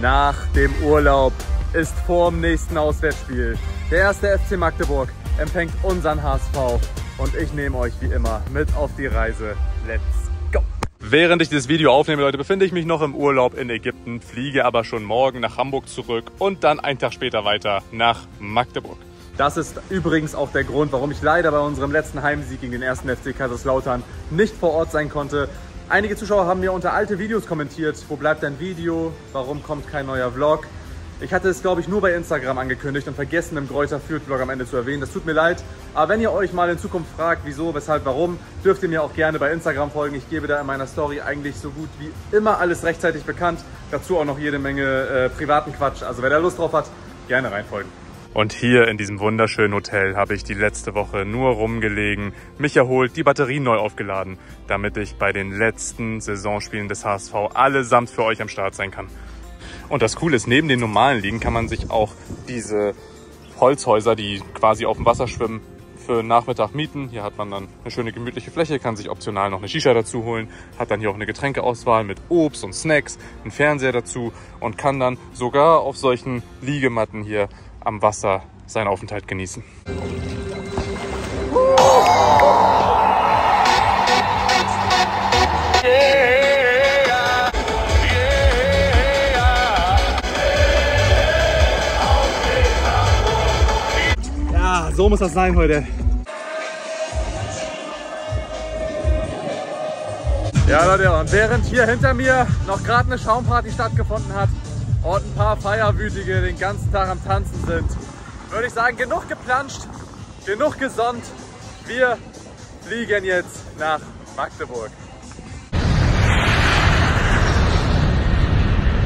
Nach dem Urlaub ist vorm nächsten Auswärtsspiel. Der erste FC Magdeburg empfängt unseren HSV und ich nehme euch wie immer mit auf die Reise. Let's go! Während ich dieses Video aufnehme, Leute, befinde ich mich noch im Urlaub in Ägypten, fliege aber schon morgen nach Hamburg zurück und dann einen Tag später weiter nach Magdeburg. Das ist übrigens auch der Grund, warum ich leider bei unserem letzten Heimsieg gegen den ersten FC Kaiserslautern nicht vor Ort sein konnte. Einige Zuschauer haben mir unter alte Videos kommentiert, wo bleibt dein Video, warum kommt kein neuer Vlog? Ich hatte es, glaube ich, nur bei Instagram angekündigt und vergessen, im Gräuter Fürth-Vlog am Ende zu erwähnen. Das tut mir leid, aber wenn ihr euch mal in Zukunft fragt, wieso, weshalb, warum, dürft ihr mir auch gerne bei Instagram folgen. Ich gebe da in meiner Story eigentlich so gut wie immer alles rechtzeitig bekannt. Dazu auch noch jede Menge privaten Quatsch. Also wer da Lust drauf hat, gerne reinfolgen. Und hier in diesem wunderschönen Hotel habe ich die letzte Woche nur rumgelegen, mich erholt, die Batterien neu aufgeladen, damit ich bei den letzten Saisonspielen des HSV allesamt für euch am Start sein kann. Und das Coole ist, neben den normalen Liegen kann man sich auch diese Holzhäuser, die quasi auf dem Wasser schwimmen, für den Nachmittag mieten. Hier hat man dann eine schöne gemütliche Fläche, kann sich optional noch eine Shisha dazu holen, hat dann hier auch eine Getränkeauswahl mit Obst und Snacks, einen Fernseher dazu und kann dann sogar auf solchen Liegematten hier am Wasser seinen Aufenthalt genießen. Ja, so muss das sein heute. Ja, Leute, und während hier hinter mir noch gerade eine Schaumparty stattgefunden hat, und ein paar Feierwütige den ganzen Tag am Tanzen sind, würde ich sagen, genug geplanscht, genug gesonnt. Wir fliegen jetzt nach Magdeburg.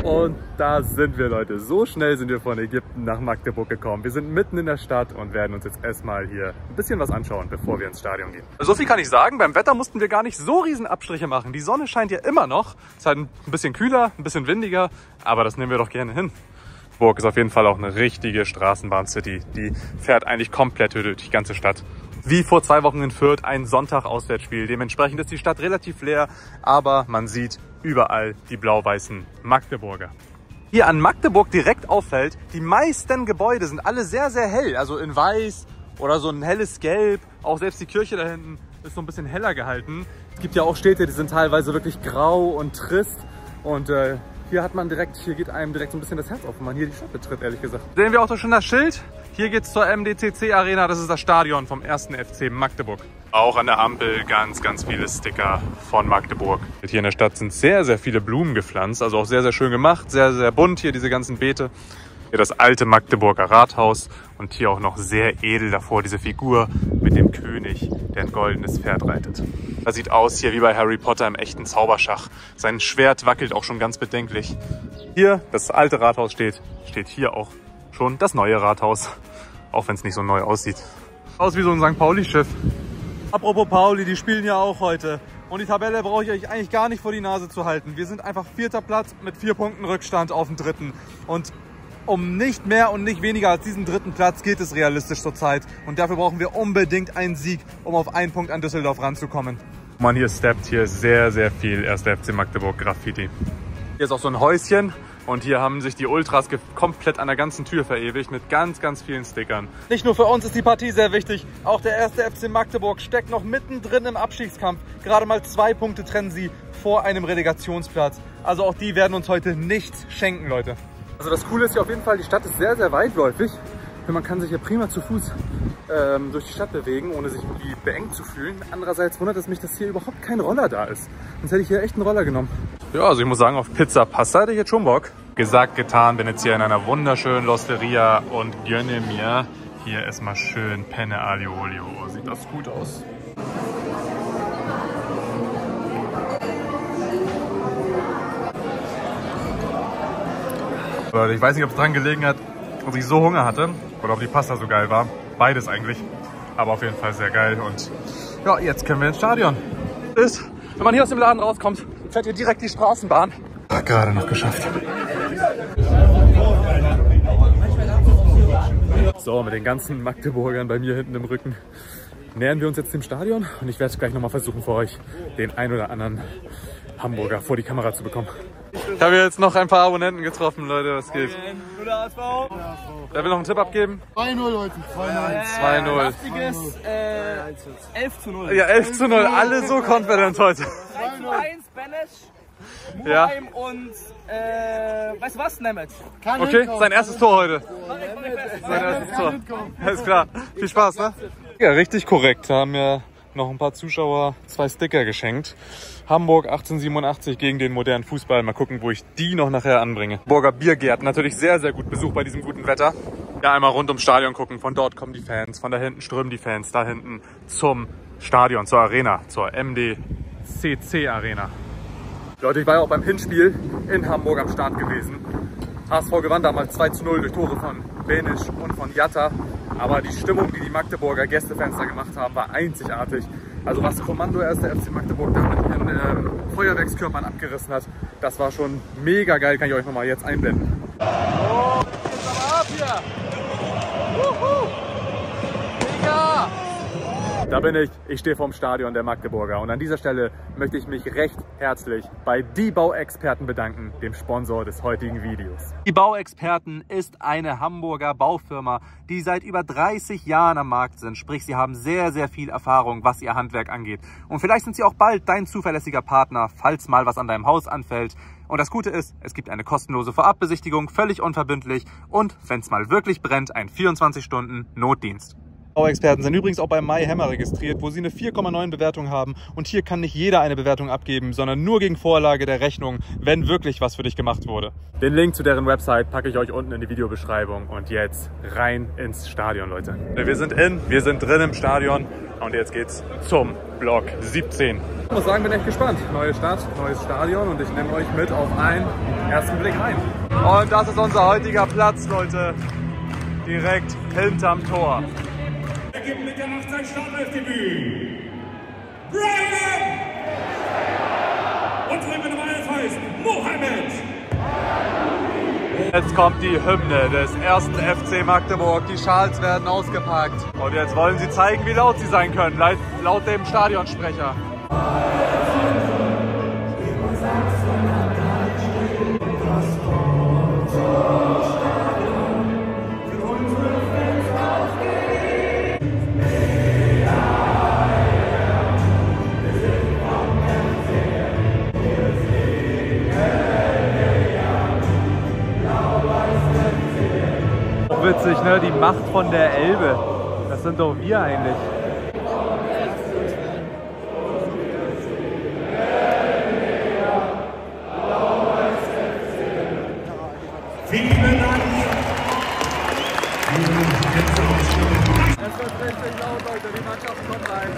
Und da sind wir, Leute. So schnell sind wir von Ägypten nach Magdeburg gekommen. Wir sind mitten in der Stadt und werden uns jetzt erstmal hier ein bisschen was anschauen, bevor wir ins Stadion gehen. So viel kann ich sagen. Beim Wetter mussten wir gar nicht so riesen Abstriche machen. Die Sonne scheint ja immer noch. Es ist halt ein bisschen kühler, ein bisschen windiger, aber das nehmen wir doch gerne hin. Burg ist auf jeden Fall auch eine richtige Straßenbahn-City. Die fährt eigentlich komplett durch die ganze Stadt. Wie vor 2 Wochen in Fürth, ein Sonntag-Auswärtsspiel. Dementsprechend ist die Stadt relativ leer, aber man sieht überall die blau-weißen Magdeburger. Hier an Magdeburg direkt auffällt, die meisten Gebäude sind alle sehr, sehr hell. Also in weiß oder so ein helles Gelb. Auch selbst die Kirche da hinten ist so ein bisschen heller gehalten. Es gibt ja auch Städte, die sind teilweise wirklich grau und trist. Und hier hat man direkt, hier geht einem direkt so ein bisschen das Herz auf, wenn man hier die Stadt betritt, ehrlich gesagt. Sehen wir auch so schon das Schild. Hier geht's zur MDCC Arena, das ist das Stadion vom 1. FC Magdeburg. Auch an der Ampel ganz, ganz viele Sticker von Magdeburg. Hier in der Stadt sind sehr, sehr viele Blumen gepflanzt, also auch sehr, sehr schön gemacht, sehr, sehr bunt hier diese ganzen Beete. Hier das alte Magdeburger Rathaus und hier auch noch sehr edel davor diese Figur mit dem König, der ein goldenes Pferd reitet. Das sieht aus hier wie bei Harry Potter im echten Zauberschach. Sein Schwert wackelt auch schon ganz bedenklich. Hier, das alte Rathaus steht hier auch schon das neue Rathaus, auch wenn es nicht so neu aussieht. Aus wie so ein St. Pauli-Schiff. Apropos Pauli, die spielen ja auch heute. Und die Tabelle brauche ich euch eigentlich gar nicht vor die Nase zu halten. Wir sind einfach 4. Platz mit 4 Punkten Rückstand auf den 3. Und um nicht mehr und nicht weniger als diesen 3. Platz geht es realistisch zurzeit. Und dafür brauchen wir unbedingt einen Sieg, um auf 1 Punkt an Düsseldorf ranzukommen. Man, hier steppt hier sehr, sehr viel 1. FC Magdeburg Graffiti. Hier ist auch so ein Häuschen. Und hier haben sich die Ultras komplett an der ganzen Tür verewigt mit ganz, ganz vielen Stickern. Nicht nur für uns ist die Partie sehr wichtig, auch der 1. FC Magdeburg steckt noch mittendrin im Abstiegskampf. Gerade mal 2 Punkte trennen sie vor einem Relegationsplatz. Also auch die werden uns heute nichts schenken, Leute. Also das Coole ist hier auf jeden Fall, die Stadt ist sehr, sehr weitläufig. Man kann sich hier prima zu Fuß durch die Stadt bewegen, ohne sich irgendwie beengt zu fühlen. Andererseits wundert es mich, dass hier überhaupt kein Roller da ist. Sonst hätte ich hier echt einen Roller genommen. Ja, also ich muss sagen, auf Pizza Pasta hätte ich jetzt schon Bock. Gesagt, getan, bin jetzt hier in einer wunderschönen Losteria und gönne mir hier erstmal schön Penne Aglio Olio. Sieht das gut aus? Leute, ich weiß nicht, ob es dran gelegen hat, dass ich so Hunger hatte oder ob die Pasta so geil war. Beides eigentlich, aber auf jeden Fall sehr geil. Und ja, jetzt können wir ins Stadion. Ist, wenn man hier aus dem Laden rauskommt, fährt hier direkt die Straßenbahn. Hat gerade noch geschafft. So, mit den ganzen Magdeburgern bei mir hinten im Rücken nähern wir uns jetzt dem Stadion und ich werde es gleich nochmal versuchen, für euch den ein oder anderen Hamburger vor die Kamera zu bekommen. Ich habe jetzt noch ein paar Abonnenten getroffen, Leute, was geht? Guter ASV. Wer will noch einen Tipp abgeben? 2-0, Leute. 2-0. 11-0. Ja, 11-0. Alle so confident heute. 3-1, Benisch, Muheim und, weißt du was? Nemeth. Okay, sein erstes Tor heute. Sein erstes Tor. Alles klar. Viel Spaß, ne? Ja, richtig korrekt. Da haben wir noch ein paar Zuschauer zwei Sticker geschenkt. Hamburg 1887 gegen den modernen Fußball. Mal gucken, wo ich die noch nachher anbringe. Burger Biergärten, natürlich sehr, sehr gut Besuch bei diesem guten Wetter. Ja, einmal rund ums Stadion gucken. Von dort kommen die Fans, von da hinten strömen die Fans. Da hinten zum Stadion, zur Arena, zur MDCC Arena. Leute, ich war ja auch beim Hinspiel in Hamburg am Start gewesen. HSV gewann damals 2:0 durch Tore von Benisch und von Jatta. Aber die Stimmung, die die Magdeburger Gästefans da gemacht haben, war einzigartig. Also was Kommando erst der FC Magdeburg da mit ihren Feuerwerkskörpern abgerissen hat, das war schon mega geil. Kann ich euch nochmal jetzt einblenden. Oh, jetzt ab hier! Wuhu! Mega! Da bin ich. Ich stehe vorm Stadion der Magdeburger. Und an dieser Stelle möchte ich mich recht herzlich bei die Bauexperten bedanken, dem Sponsor des heutigen Videos. Die Bauexperten ist eine Hamburger Baufirma, die seit über 30 Jahren am Markt sind. Sprich, sie haben sehr, sehr viel Erfahrung, was ihr Handwerk angeht. Und vielleicht sind sie auch bald dein zuverlässiger Partner, falls mal was an deinem Haus anfällt. Und das Gute ist, es gibt eine kostenlose Vorabbesichtigung, völlig unverbindlich. Und wenn es mal wirklich brennt, ein 24-Stunden-Notdienst. Bauexperten sind übrigens auch bei MyHammer registriert, wo sie eine 4,9 Bewertung haben. Und hier kann nicht jeder eine Bewertung abgeben, sondern nur gegen Vorlage der Rechnung, wenn wirklich was für dich gemacht wurde. Den Link zu deren Website packe ich euch unten in die Videobeschreibung. Und jetzt rein ins Stadion, Leute. Wir sind drin im Stadion. Und jetzt geht's zum Block 17. Ich muss sagen, bin echt gespannt. Neue Stadt, neues Stadion und ich nehme euch mit auf einen ersten Blick rein. Und das ist unser heutiger Platz, Leute. Direkt hinterm Tor. Er gibt mit der Nacht sein Startelfdebüt. Brian! Und drüben im Alf heißt Mohamed. Jetzt kommt die Hymne des ersten FC Magdeburg. Die Schals werden ausgepackt. Und jetzt wollen sie zeigen, wie laut sie sein können. Laut dem Stadionsprecher. Witzig, ne? Die Macht von der Elbe. Das sind doch wir eigentlich. Vielen Dank. Es wird richtig laut, Leute. Die Mannschaft kommt rein.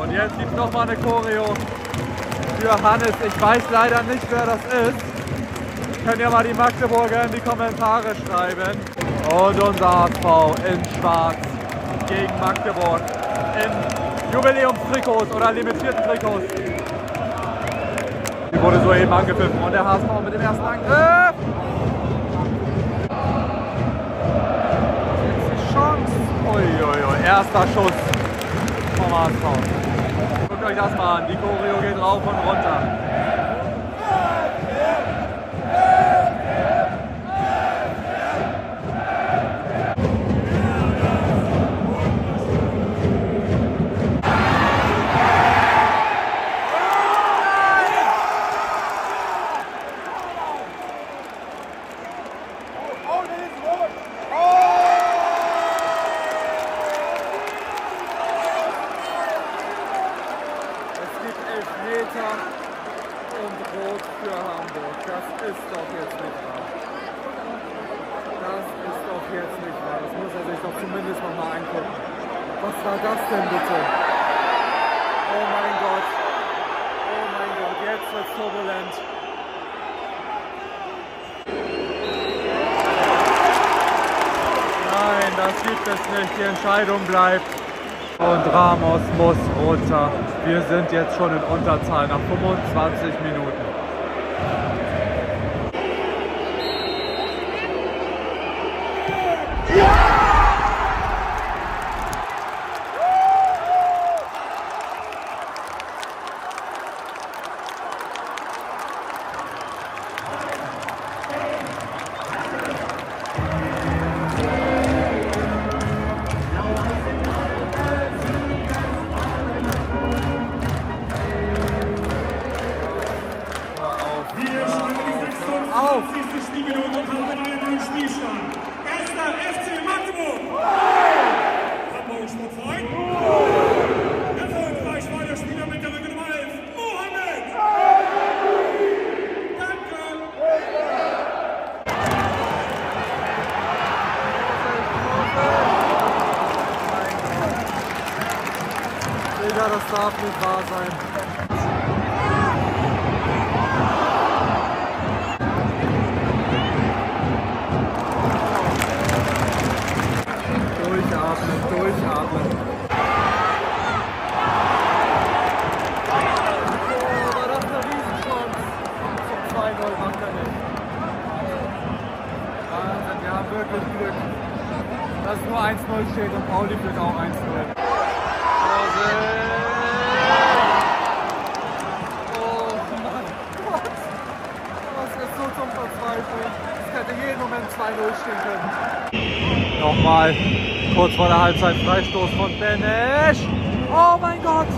Und jetzt gibt es nochmal eine Choreo. Für Hannes, ich weiß leider nicht, wer das ist. Könnt ihr mal die Magdeburger in die Kommentare schreiben. Und unser HSV in Schwarz gegen Magdeburg. In Jubiläumstrikots oder limitierten Trikots. Die wurde soeben angepfiffen und der HSV mit dem ersten Angriff. Jetzt die Chance. Uiuiui, erster Schuss vom HSV. Guckt euch das mal an, die Choreo geht rauf und runter. Die Entscheidung bleibt und Ramos muss runter. Wir sind jetzt schon in Unterzahl nach 25 Minuten. Ja! das nicht wahr sein. Durchatmen, durchatmen. Oh, war das eine Riesenchance. Zum 2-0 macht er nicht. Wahnsinn, wir haben wirklich Glück, dass nur 1-0 steht und Pauli wird auch 1-0. Oh Mann, Gott. Das ist so zum Verzweifeln. Es hätte jeden Moment 2-0 stehen können. Nochmal. Kurz vor der Halbzeit Freistoß von Benisch. Oh mein Gott! Oh.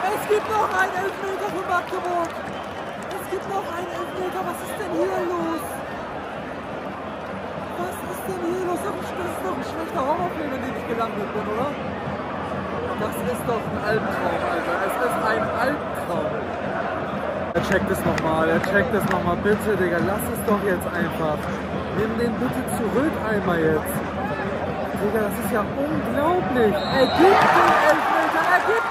Was? Es gibt noch einen Elfmeter für Bakumuk. Es gibt noch einen Elfmeter. Was ist denn hier los? Was ist denn hier los? Das ist doch ein schlechter Horrorfilm, in dem ich gelandet bin, oder? Das ist doch ein Albtraum, Alter. Es ist ein Albtraum. Er checkt es nochmal, bitte, Digga, lass es doch jetzt einfach. Nimm den bitte zurück einmal jetzt. Digga, das ist ja unglaublich. Er gibt den Elfmeter, er gibt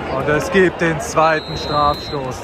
den Mann! Und es gibt den zweiten Strafstoß.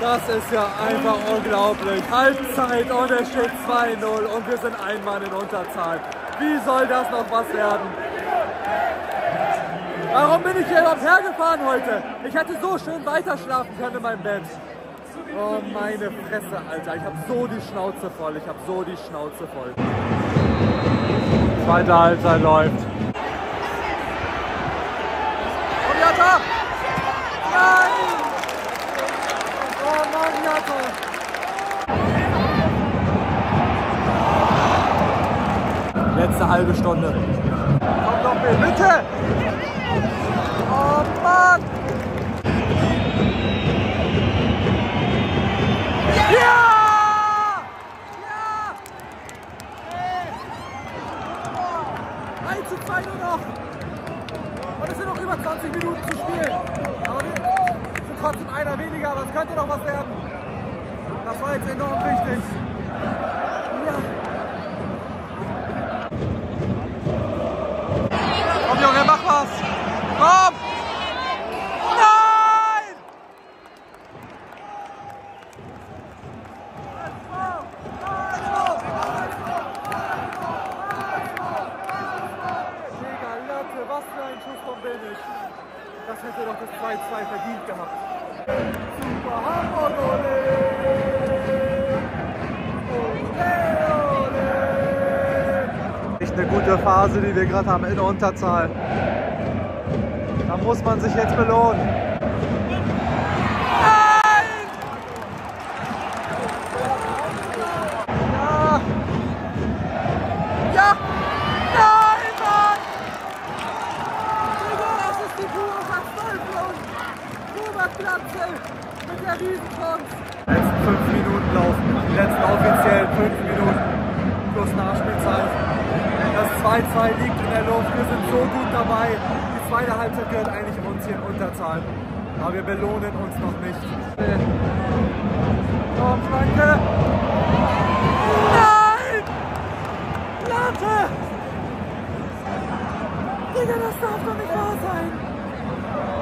Das ist ja einfach unglaublich. Halbzeit und es steht 2-0 und wir sind ein Mann in Unterzahl. Wie soll das noch was werden? Warum bin ich hier überhaupt hergefahren heute? Ich hätte so schön weiterschlafen können in meinem Bett. Oh meine Fresse, Alter. Ich habe so die Schnauze voll. Zweite Halbzeit läuft. Und Jatta! Nein! Letzte halbe Stunde. Komm doch mit, bitte! Oh Mann! Ja! Ja! 1:2 nur noch! Und es sind noch über 20 Minuten zu spielen. Aber wir sind trotzdem einer weniger, aber es könnte noch was werden. Das war jetzt enorm wichtig. Ja. Komm Junge, mach was! Komm! Nein! Mega Latte, was für ein Schuss vom Benisch! Das hätte doch das 2-2 verdient gehabt. Super Hamburg, ole! Eine gute Phase, die wir gerade haben in Unterzahl. Da muss man sich jetzt belohnen. Nein! Ja! Ja! Nein, Mann! Digga, das ist die Kuba-Platze mit der Riesenchance. Die letzten 5 Minuten laufen. Die letzten offiziellen 5 Minuten plus Nachspielzeit. Das 2-2 liegt in der Luft, wir sind so gut dabei. Die zweite Halbzeit gehört eigentlich uns hier in Unterzahl. Aber wir belohnen uns noch nicht. Komm, Franke! Nein! Latte! Digga, das darf doch nicht wahr sein!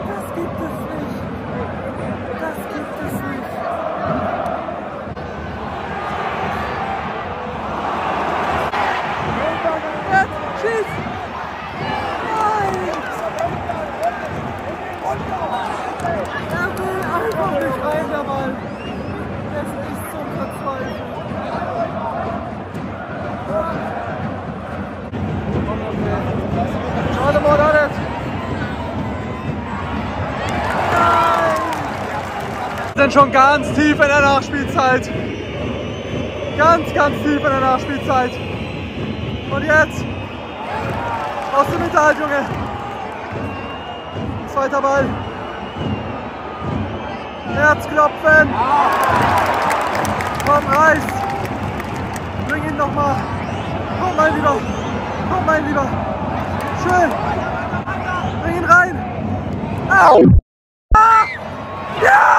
Das gibt es nicht! Das gibt es nicht! Er will einfach rein, der Ball. Das ist zum Verzweifeln. Schade, Mohamed. Nein! Wir sind schon ganz tief in der Nachspielzeit. Ganz, ganz tief in der Nachspielzeit. Und jetzt aus dem Hinterhalt, Junge. Zweiter Ball. Herzklopfen. Vom Reis. Bring ihn nochmal. Komm, mein Lieber. Komm, mein Lieber. Schön. Bring ihn rein. Au. Ah. Ja!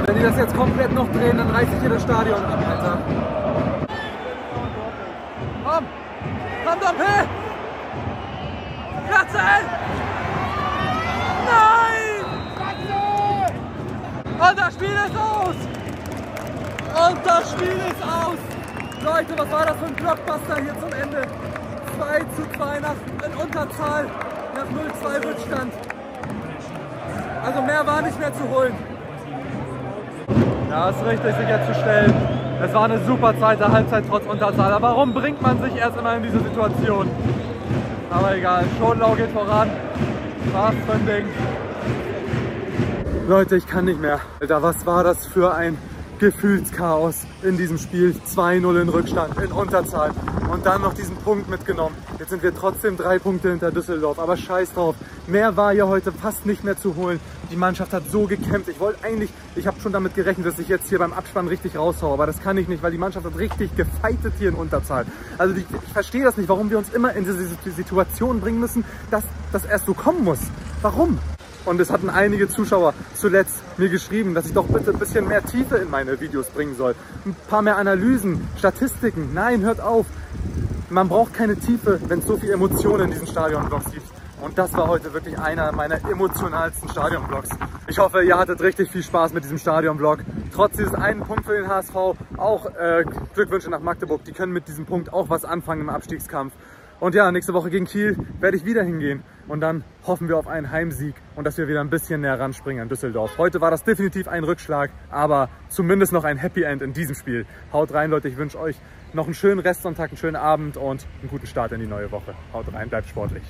Wenn die das jetzt komplett noch drehen, dann reißt sich hier das Stadion ab, Alter. Komm! Komm, Doppel! Kratze! Nein! Und das Spiel ist aus! Und das Spiel ist aus! Leute, was war das für ein Blockbuster hier zum Ende? 2:2 in Unterzahl, nach 0:2 Rückstand. Also mehr war nicht mehr zu holen. Ja, ist richtig, sich jetzt zu stellen. Es war eine super Zeit, der Halbzeit trotz Unterzahl. Aber warum bringt man sich erst immer in diese Situation? Aber egal, Schonlau geht voran. Spaß für ein Ding. Leute, ich kann nicht mehr. Alter, was war das für ein Gefühlschaos in diesem Spiel? 2:0 in Rückstand, in Unterzahl. Und dann noch diesen Punkt mitgenommen. Jetzt sind wir trotzdem 3 Punkte hinter Düsseldorf. Aber scheiß drauf. Mehr war hier heute fast nicht mehr zu holen. Die Mannschaft hat so gekämpft. Ich wollte eigentlich, ich habe schon damit gerechnet, dass ich jetzt hier beim Abspann richtig raushaue. Aber das kann ich nicht, weil die Mannschaft hat richtig gefightet hier in Unterzahl. Also ich verstehe das nicht, warum wir uns immer in diese Situation bringen müssen, dass das erst so kommen muss. Warum? Und es hatten einige Zuschauer zuletzt mir geschrieben, dass ich doch bitte ein bisschen mehr Tiefe in meine Videos bringen soll. Ein paar mehr Analysen, Statistiken. Nein, hört auf. Man braucht keine Tiefe, wenn es so viel Emotionen in diesem Stadionblogs gibt. Und das war heute wirklich einer meiner emotionalsten Stadionblogs. Ich hoffe, ihr hattet richtig viel Spaß mit diesem Stadionblog. Trotz dieses einen Punkt für den HSV, auch Glückwünsche nach Magdeburg. Die können mit diesem Punkt auch was anfangen im Abstiegskampf. Und ja, nächste Woche gegen Kiel werde ich wieder hingehen. Und dann hoffen wir auf einen Heimsieg und dass wir wieder ein bisschen näher ranspringen an Düsseldorf. Heute war das definitiv ein Rückschlag, aber zumindest noch ein Happy End in diesem Spiel. Haut rein, Leute. Ich wünsche euch noch einen schönen Restsonntag, einen schönen Abend und einen guten Start in die neue Woche. Haut rein, bleibt sportlich.